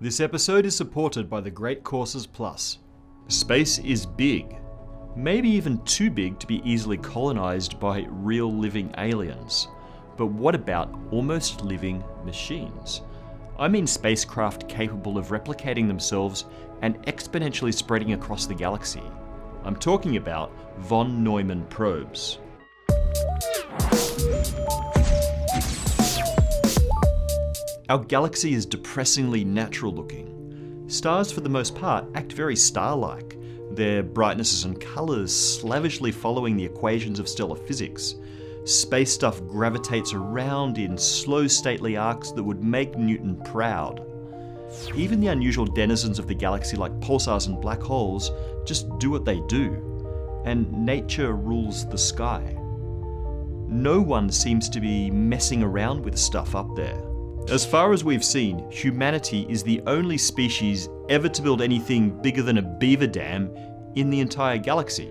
This episode is supported by The Great Courses Plus. Space is big, maybe even too big to be easily colonized by real living aliens. But what about almost living machines? I mean spacecraft capable of replicating themselves and exponentially spreading across the galaxy. I'm talking about von Neumann probes. Our galaxy is depressingly natural looking. Stars, for the most part, act very star-like, their brightnesses and colors slavishly following the equations of stellar physics. Space stuff gravitates around in slow, stately arcs that would make Newton proud. Even the unusual denizens of the galaxy, like pulsars and black holes, just do what they do, and nature rules the sky. No one seems to be messing around with stuff up there. As far as we've seen, humanity is the only species ever to build anything bigger than a beaver dam in the entire galaxy.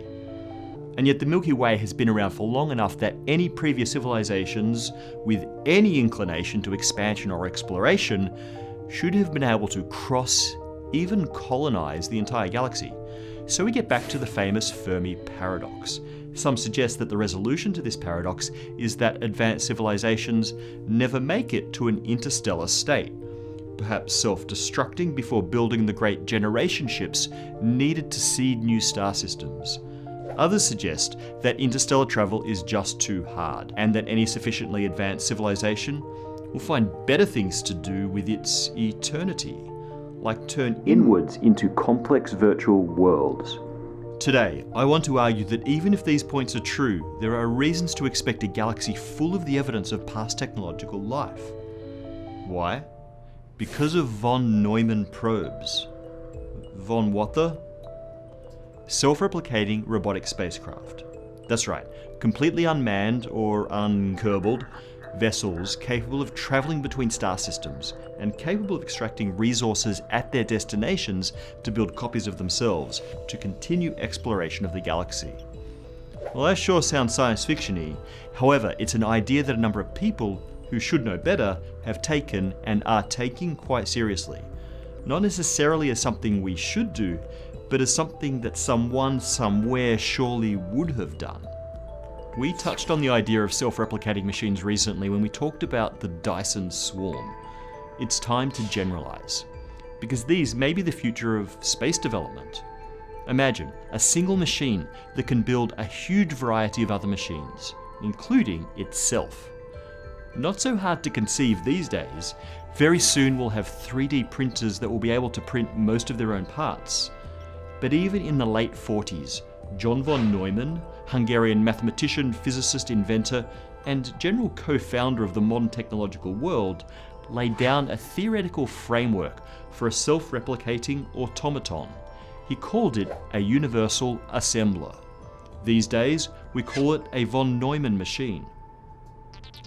And yet the Milky Way has been around for long enough that any previous civilizations with any inclination to expansion or exploration should have been able to cross, even colonize, the entire galaxy. So we get back to the famous Fermi paradox. Some suggest that the resolution to this paradox is that advanced civilizations never make it to an interstellar state, perhaps self-destructing before building the great generation ships needed to seed new star systems. Others suggest that interstellar travel is just too hard, and that any sufficiently advanced civilization will find better things to do with its eternity, like turn inwards into complex virtual worlds. Today, I want to argue that even if these points are true, there are reasons to expect a galaxy full of the evidence of past technological life. Why? Because of von Neumann probes. Von what the? Self-replicating robotic spacecraft. That's right, completely unmanned or uncurbled vessels capable of traveling between star systems and capable of extracting resources at their destinations to build copies of themselves to continue exploration of the galaxy. Well, that sure sounds science fiction-y. However, it's an idea that a number of people who should know better have taken and are taking quite seriously. Not necessarily as something we should do, but as something that someone somewhere surely would have done. We touched on the idea of self-replicating machines recently when we talked about the Dyson swarm. It's time to generalize, because these may be the future of space development. Imagine a single machine that can build a huge variety of other machines, including itself. Not so hard to conceive these days. Very soon we'll have 3D printers that will be able to print most of their own parts. But even in the late 40s, John von Neumann, Hungarian mathematician, physicist, inventor, and general co-founder of the modern technological world, laid down a theoretical framework for a self-replicating automaton. He called it a universal assembler. These days, we call it a von Neumann machine.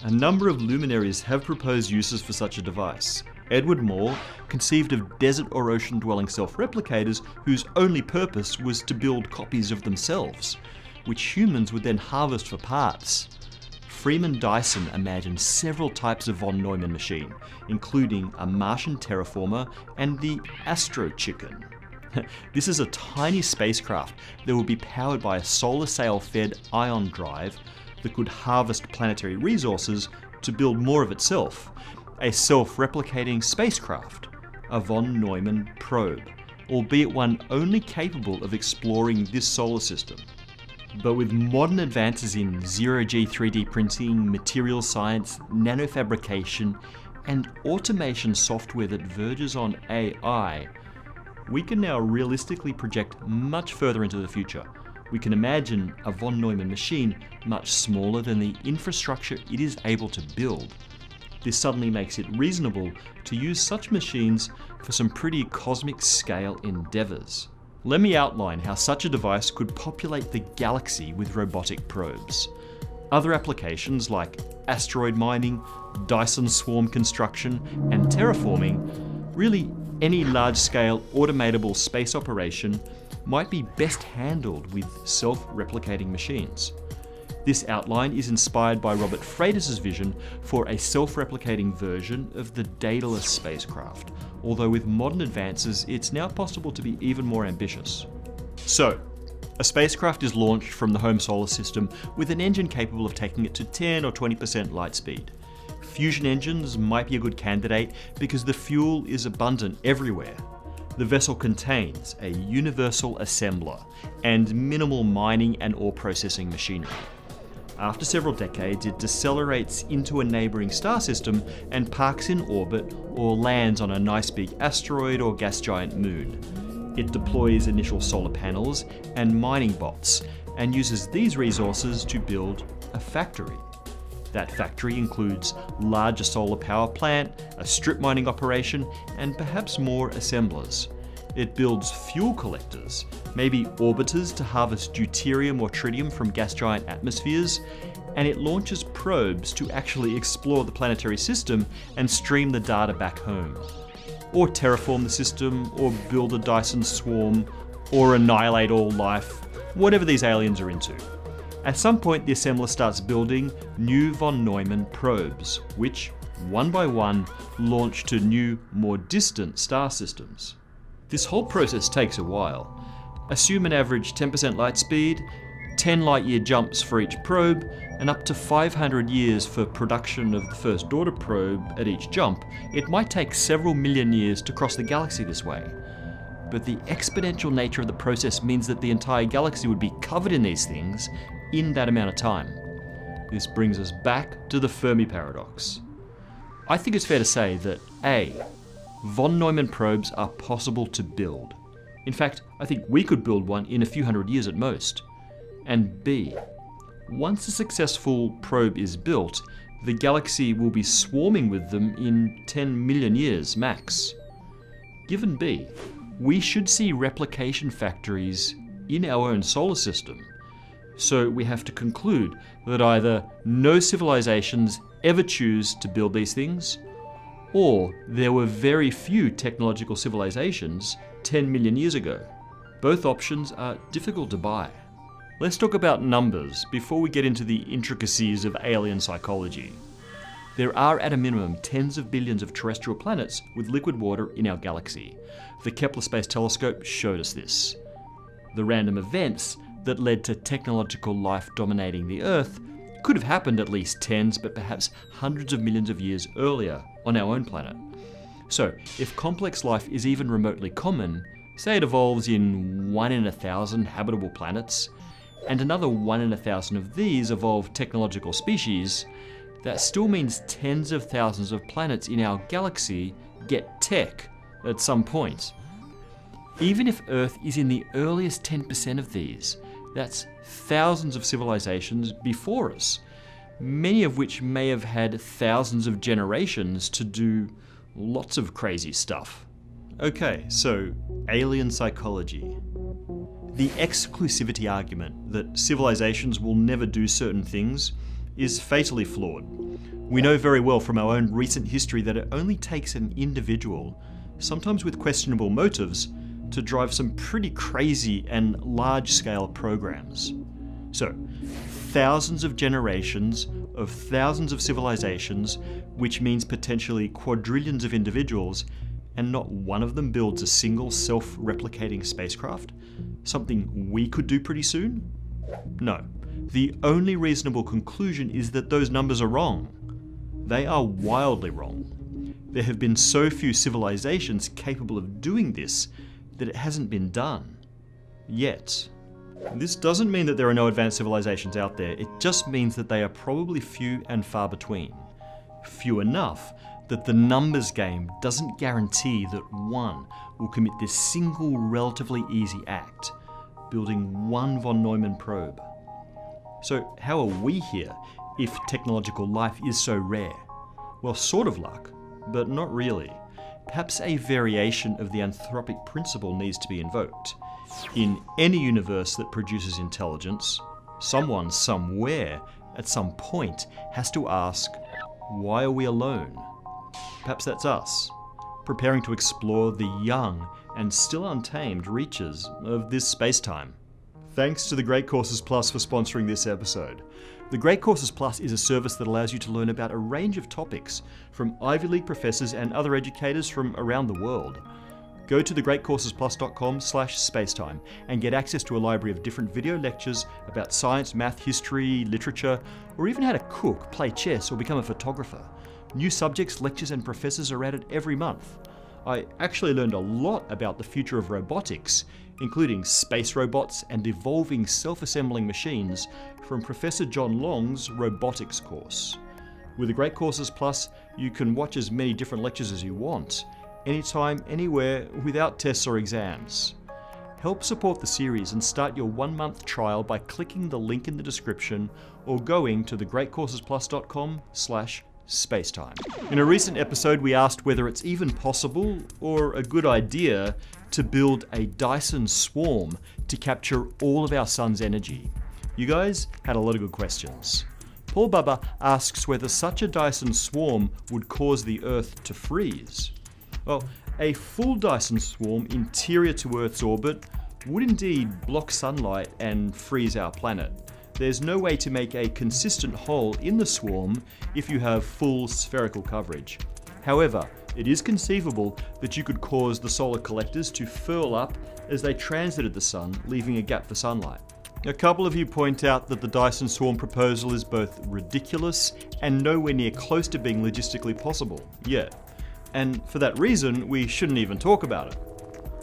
A number of luminaries have proposed uses for such a device. Edward Moore conceived of desert or ocean-dwelling self-replicators whose only purpose was to build copies of themselves, which humans would then harvest for parts. Freeman Dyson imagined several types of von Neumann machine, including a Martian terraformer and the Astrochicken. This is a tiny spacecraft that would be powered by a solar sail-fed ion drive that could harvest planetary resources to build more of itself. A self-replicating spacecraft, a von Neumann probe, albeit one only capable of exploring this solar system. But with modern advances in zero-G 3D printing, material science, nanofabrication, and automation software that verges on AI, we can now realistically project much further into the future. We can imagine a von Neumann machine much smaller than the infrastructure it is able to build. This suddenly makes it reasonable to use such machines for some pretty cosmic scale endeavors. Let me outline how such a device could populate the galaxy with robotic probes. Other applications like asteroid mining, Dyson swarm construction, and terraforming, really any large-scale automatable space operation, might be best handled with self-replicating machines. This outline is inspired by Robert Freitas' vision for a self-replicating version of the Daedalus spacecraft, although with modern advances, it's now possible to be even more ambitious. So, a spacecraft is launched from the home solar system with an engine capable of taking it to 10 or 20% light speed. Fusion engines might be a good candidate because the fuel is abundant everywhere. The vessel contains a universal assembler and minimal mining and ore processing machinery. After several decades, it decelerates into a neighboring star system and parks in orbit or lands on a nice big asteroid or gas giant moon. It deploys initial solar panels and mining bots and uses these resources to build a factory. That factory includes larger solar power plant, a strip mining operation, and perhaps more assemblers. It builds fuel collectors, maybe orbiters to harvest deuterium or tritium from gas giant atmospheres, and it launches probes to actually explore the planetary system and stream the data back home. Or terraform the system, or build a Dyson swarm, or annihilate all life, whatever these aliens are into. At some point, the assembler starts building new von Neumann probes, which, one by one, launch to new, more distant star systems. This whole process takes a while. Assume an average 10% light speed, 10 light-year jumps for each probe, and up to 500 years for production of the first daughter probe at each jump. It might take several million years to cross the galaxy this way. But the exponential nature of the process means that the entire galaxy would be covered in these things in that amount of time. This brings us back to the Fermi paradox. I think it's fair to say that A, von Neumann probes are possible to build. In fact, I think we could build one in a few hundred years at most. And B, once a successful probe is built, the galaxy will be swarming with them in 10 million years max. Given B, we should see replication factories in our own solar system. So we have to conclude that either no civilizations ever choose to build these things, or there were very few technological civilizations 10 million years ago. Both options are difficult to buy. Let's talk about numbers before we get into the intricacies of alien psychology. There are at a minimum tens of billions of terrestrial planets with liquid water in our galaxy. The Kepler Space Telescope showed us this. The random events that led to technological life dominating the Earth could have happened at least tens, but perhaps hundreds of millions of years earlier on our own planet. So if complex life is even remotely common, say it evolves in 1 in 1,000 habitable planets, and another 1 in 1,000 of these evolve technological species, that still means tens of thousands of planets in our galaxy get tech at some point. Even if Earth is in the earliest 10% of these, that's thousands of civilizations before us, many of which may have had thousands of generations to do lots of crazy stuff. Okay, so alien psychology. The exclusivity argument that civilizations will never do certain things is fatally flawed. We know very well from our own recent history that it only takes an individual, sometimes with questionable motives, to drive some pretty crazy and large-scale programs. So, thousands of generations of thousands of civilizations, which means potentially quadrillions of individuals, and not one of them builds a single self-replicating spacecraft? Something we could do pretty soon? No. The only reasonable conclusion is that those numbers are wrong. They are wildly wrong. There have been so few civilizations capable of doing this that it hasn't been done. Yet. This doesn't mean that there are no advanced civilizations out there, it just means that they are probably few and far between. Few enough that the numbers game doesn't guarantee that one will commit this single relatively easy act, building one von Neumann probe. So how are we here if technological life is so rare? Well, sort of luck, but not really. Perhaps a variation of the anthropic principle needs to be invoked. In any universe that produces intelligence, someone somewhere at some point has to ask, why are we alone? Perhaps that's us, preparing to explore the young and still untamed reaches of this space-time. Thanks to The Great Courses Plus for sponsoring this episode. The Great Courses Plus is a service that allows you to learn about a range of topics from Ivy League professors and other educators from around the world. Go to thegreatcoursesplus.com/spacetime and get access to a library of different video lectures about science, math, history, literature, or even how to cook, play chess, or become a photographer. New subjects, lectures, and professors are added every month. I actually learned a lot about the future of robotics, including space robots and evolving self-assembling machines from Professor John Long's robotics course. With the Great Courses Plus, you can watch as many different lectures as you want, anytime, anywhere, without tests or exams. Help support the series and start your one-month trial by clicking the link in the description or going to thegreatcoursesplus.com/spacetime. In a recent episode, we asked whether it's even possible or a good idea to build a Dyson swarm to capture all of our sun's energy. You guys had a lot of good questions. Paul Bubba asks whether such a Dyson swarm would cause the Earth to freeze. Well, a full Dyson swarm interior to Earth's orbit would indeed block sunlight and freeze our planet. There's no way to make a consistent hole in the swarm if you have full spherical coverage. However, it is conceivable that you could cause the solar collectors to furl up as they transited the sun, leaving a gap for sunlight. A couple of you point out that the Dyson swarm proposal is both ridiculous and nowhere near close to being logistically possible yet. And for that reason, we shouldn't even talk about it.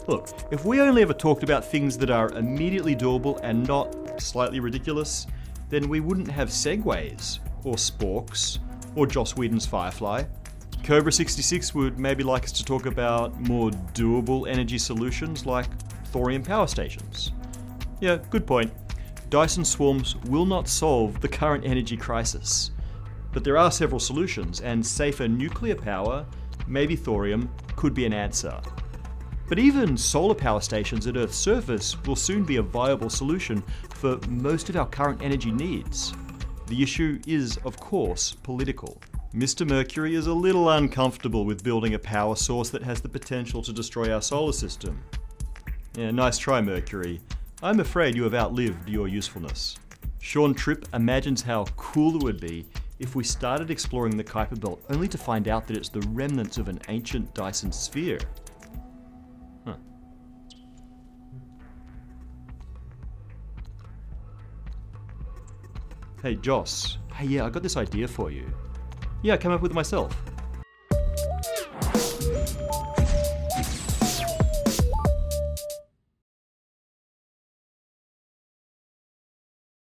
Look, if we only ever talked about things that are immediately doable and not slightly ridiculous, then we wouldn't have segways, or sporks, or Joss Whedon's Firefly. Cobra 66 would maybe like us to talk about more doable energy solutions like thorium power stations. Yeah, good point. Dyson swarms will not solve the current energy crisis. But there are several solutions, and safer nuclear power, maybe thorium, could be an answer. But even solar power stations at Earth's surface will soon be a viable solution for most of our current energy needs. The issue is, of course, political. Mr. Mercury is a little uncomfortable with building a power source that has the potential to destroy our solar system. Yeah, nice try, Mercury. I'm afraid you have outlived your usefulness. Sean Tripp imagines how cool it would be if we started exploring the Kuiper Belt only to find out that it's the remnants of an ancient Dyson sphere. Hey Joss, hey yeah, I got this idea for you. Yeah, I came up with it myself.